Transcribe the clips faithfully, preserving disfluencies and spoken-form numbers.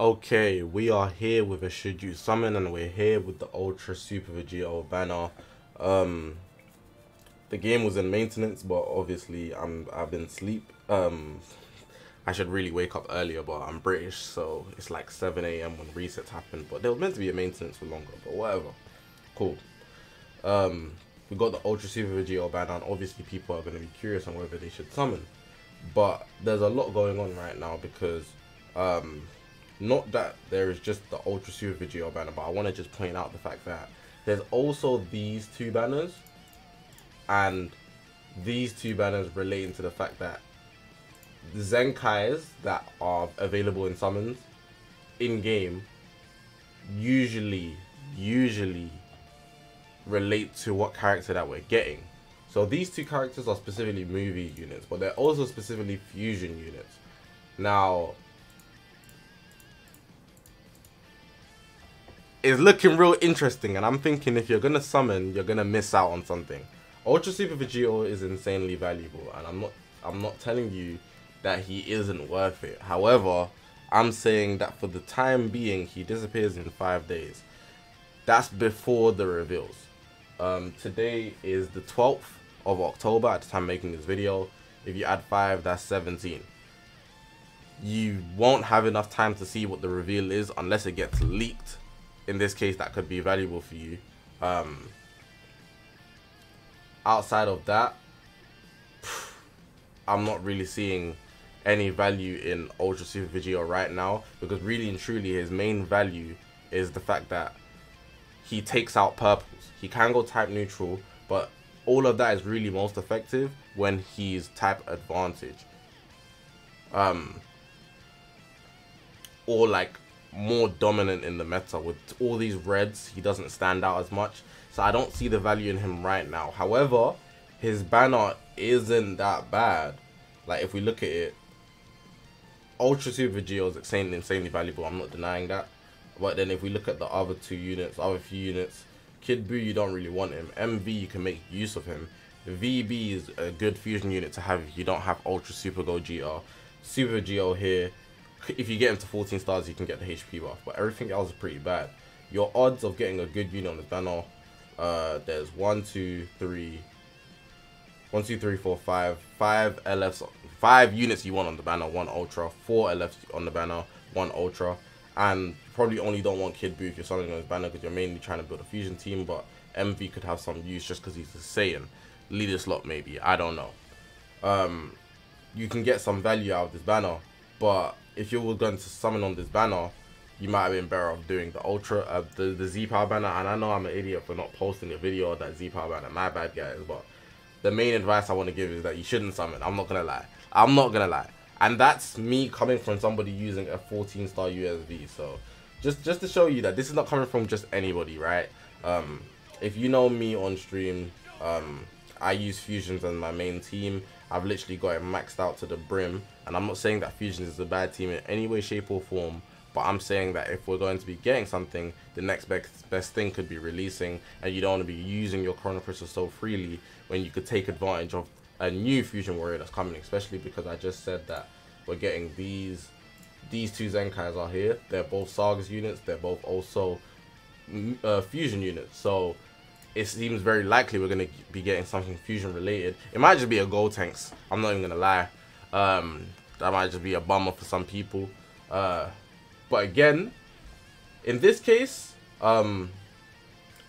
Okay, we are here with a Should You Summon, and we're here with the Ultra Super Vegito banner. Um, the game was in maintenance, but obviously I'm I've been asleep. Um, I should really wake up earlier, but I'm British, so it's like seven A M when resets happened. But there was meant to be a maintenance for longer, but whatever. Cool. Um, we got the Ultra Super Vegito banner, and obviously people are going to be curious on whether they should summon. But there's a lot going on right now because, um. Not that there is just the Ultra Super Geo banner, but I want to just point out the fact that there's also these two banners, and these two banners relating to the fact that the Zenkais that are available in summons in game usually usually relate to what character that we're getting. So these two characters are specifically movie units, but they're also specifically fusion units. Now, it's looking real interesting, and I'm thinking if you're gonna summon, you're gonna miss out on something. Ultra Super Vegito is insanely valuable, and I'm not I'm not telling you that he isn't worth it. However, I'm saying that for the time being, he disappears in five days. That's before the reveals. Um, today is the twelfth of October at the time making this video. If you add five, that's seventeen. You won't have enough time to see what the reveal is unless it gets leaked. In this case, that could be valuable for you. Um, outside of that, pff, I'm not really seeing any value in Ultra Super Vegito right now, because really and truly his main value is the fact that he takes out purples. He can go type neutral, but all of that is really most effective when he's type advantage. Um, or like... more dominant in the meta. With all these reds, he doesn't stand out as much, so I don't see the value in him right now. However, his banner isn't that bad. Like, if we look at it, Ultra Super Geo is insanely, insanely valuable, I'm not denying that. But then if we look at the other two units, other few units, Kid Buu, you don't really want him. M V, you can make use of him. V B is a good fusion unit to have if you don't have Ultra Super Geo. Super Geo here, if you get into fourteen stars, you can get the H P buff, but everything else is pretty bad. Your odds of getting a good unit on the banner, uh, there's one, two, three, one, two, three, four, five, five L Fs, five units you want on the banner, one Ultra, four L Fs on the banner, one Ultra, and probably only don't want Kid Buu if you're selling on his banner because you're mainly trying to build a fusion team. But M V could have some use just because he's a Saiyan, leader slot maybe, I don't know. Um, you can get some value out of this banner, but if you were going to summon on this banner, you might have been better off doing the ultra, uh, the, the Z power banner. And I know I'm an idiot for not posting a video of that Z power banner, my bad guys, but the main advice I want to give is that you shouldn't summon. I'm not going to lie. I'm not going to lie. And that's me coming from somebody using a fourteen star U S V. So just, just to show you that this is not coming from just anybody, right? Um, if you know me on stream, um, I use fusions on my main team. I've literally got it maxed out to the brim, and I'm not saying that Fusions is a bad team in any way, shape or form, but I'm saying that if we're going to be getting something, the next best, best thing could be releasing, and you don't want to be using your Chrono Crystal so freely when you could take advantage of a new Fusion Warrior that's coming, especially because I just said that we're getting these, these two Zenkais are here. They're both Sagas units, they're both also uh, Fusion units, so it seems very likely we're going to be getting something fusion related. It might just be a gold tanks. I'm not even going to lie. Um, that might just be a bummer for some people. Uh, but again, in this case, um,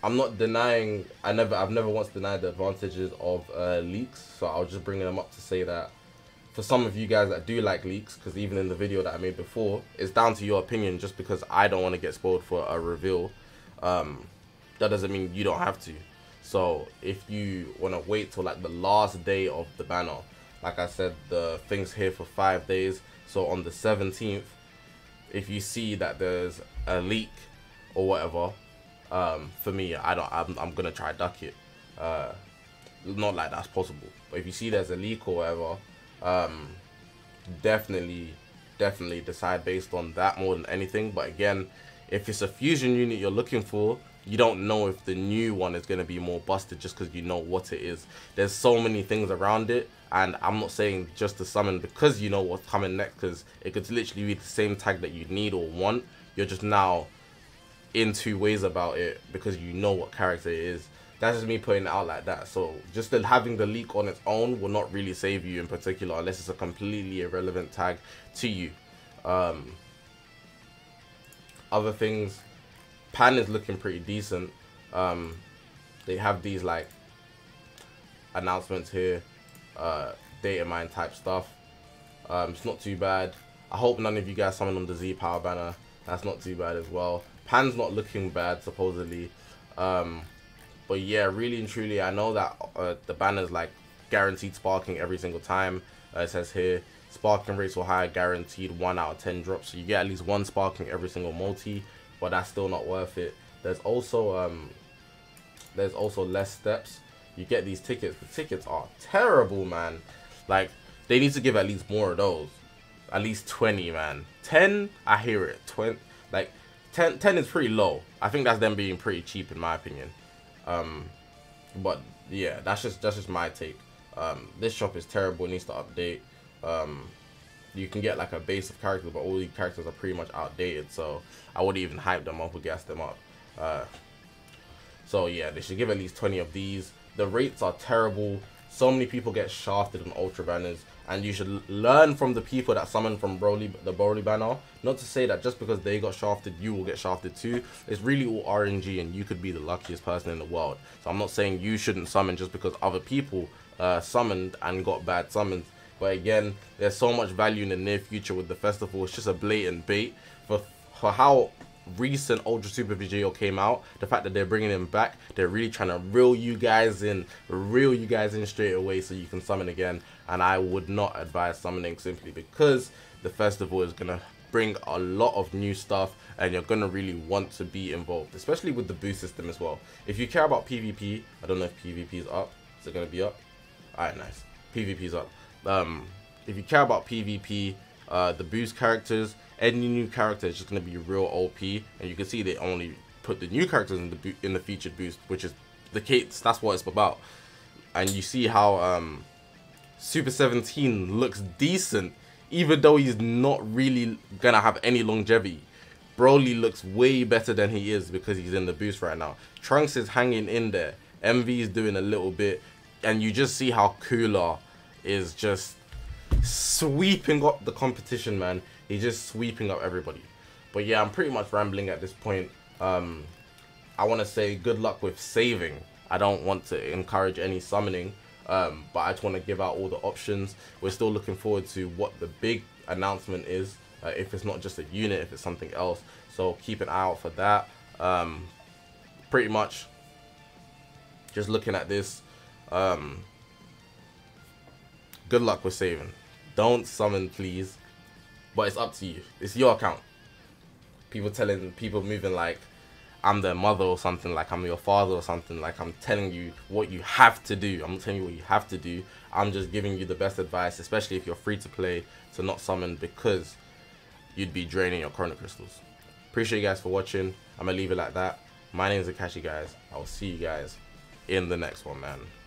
I'm not denying. I never, I've never once denied the advantages of uh, leaks. So I'll just bring them up to say that for some of you guys that do like leaks, because even in the video that I made before, it's down to your opinion. Just because I don't want to get spoiled for a reveal, Um, that doesn't mean you don't have to. So if you want to wait till like the last day of the banner, like I said, the thing's here for five days, so on the seventeenth, if you see that there's a leak or whatever, um for me, I don't I'm, I'm gonna try duck it, uh not like that's possible, but if you see there's a leak or whatever, um definitely definitely decide based on that more than anything. But again, if it's a fusion unit you're looking for, you don't know if the new one is going to be more busted just because you know what it is. There's so many things around it. And I'm not saying just to summon because you know what's coming next, because it could literally be the same tag that you need or want. You're just now in two ways about it because you know what character it is. That's just me putting it out like that. So just having the leak on its own will not really save you in particular unless it's a completely irrelevant tag to you. Um, other things, Pan is looking pretty decent. Um, they have these like announcements here. Uh, data mine type stuff. Um, it's not too bad. I hope none of you guys summon on the Z power banner. That's not too bad as well. Pan's not looking bad supposedly. Um, but yeah, really and truly, I know that uh, the banner's like guaranteed sparking every single time. Uh, it says here sparking rates were higher, guaranteed one out of ten drops. So you get at least one sparking every single multi, but that's still not worth it. There's also um, there's also less steps. You get these tickets. The tickets are terrible, man. Like, they need to give at least more of those. At least twenty, man. ten, I hear it. twenty, like, ten, ten is pretty low. I think that's them being pretty cheap, in my opinion. Um, but, yeah, that's just that's just my take. Um, this shop is terrible. It needs to update. Um, you can get, like, a base of characters, but all these characters are pretty much outdated. So, I wouldn't even hype them up or gas them up. Uh, so, yeah, they should give at least twenty of these. The rates are terrible. So many people get shafted on Ultra banners, and you should learn from the people that summon from Broly, the Broly banner. Not to say that just because they got shafted, you will get shafted too. It's really all R N G, and you could be the luckiest person in the world. So I'm not saying you shouldn't summon just because other people uh, summoned and got bad summons. But again, there's so much value in the near future with the festival. It's just a blatant bait for, for how recent Ultra Super Vegito came out. The fact that they're bringing him back, they're really trying to reel you guys in, reel you guys in straight away so you can summon again. And I would not advise summoning simply because the festival is gonna bring a lot of new stuff, and you're gonna really want to be involved, especially with the boost system as well. If you care about P V P, I don't know if P V P is up. Is it gonna be up? All right, nice. P V P is up. Um, if you care about P V P, uh, the boost characters. Any new character is just going to be real O P, and you can see they only put the new characters in the bo in the featured boost, which is the case. That's what it's about. And you see how um, Super seventeen looks decent, even though he's not really going to have any longevity. Broly looks way better than he is because he's in the boost right now. Trunks is hanging in there. M V is doing a little bit, and you just see how Cooler is just sweeping up the competition, man. He's just sweeping up everybody. But yeah, I'm pretty much rambling at this point. Um, I want to say good luck with saving. I don't want to encourage any summoning, um, but I just want to give out all the options. We're still looking forward to what the big announcement is, uh, if it's not just a unit, if it's something else. So keep an eye out for that. Um, pretty much just looking at this, um, good luck with saving. Don't summon, please. But it's up to you. It's your account. People telling people moving like I'm their mother or something, like I'm your father or something, like I'm telling you what you have to do. I'm not telling you what you have to do. I'm just giving you the best advice, especially if you're free to play, to not summon because you'd be draining your Chrono Crystals. Appreciate you guys for watching. I'm gonna leave it like that. My name is Akashi, guys. I'll see you guys in the next one, man.